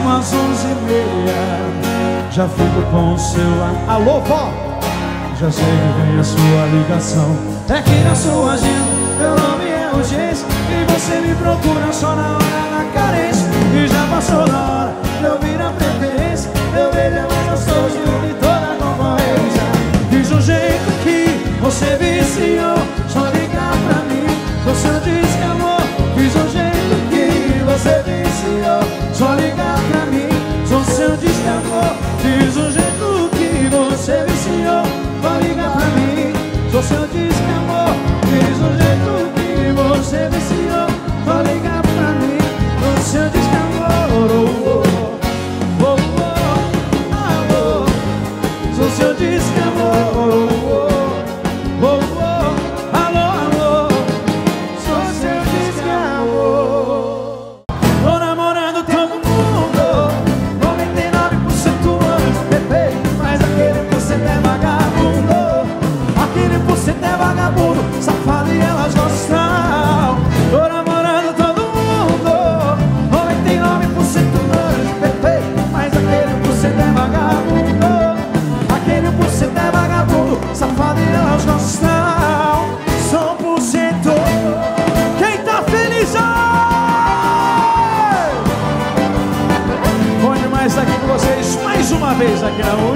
chego às 11h30, já fico com o celular. Alô, vó! Já sei que vem a sua ligação. É que na sua agenda meu nome é urgência e você me procura só na hora da carência. E já passou na hora, eu vi na preferência. Eu vejo, mas eu sou de um e toda a concorrência. Diz um jeito que você viciou, só ligar pra mim, do seu disque amor. Diz um jeito que você viciou, só ligar pra mim, do seu disque amor. Diz um jeito que você viciou, só ligar pra mim, do seu disque amor. Diz um jeito que você viciou, só ligar pra mim, do seu disque amor. Seu disque amor, oh, oh, oh. Alô, alô, sou seu disque amor. Tô namorando todo mundo, 99% anjo, bebê. Mas aquele por cento é vagabundo, aquele por cento é vagabundo, safado e elas gostam. Tô namorando todo mundo, 99% anjo, bebê. Mas aquele por cento é vagabundo, safado e elas gostam. Só 1%. Quem tá feliz? Põe mais aqui com vocês, mais uma vez aqui na rua.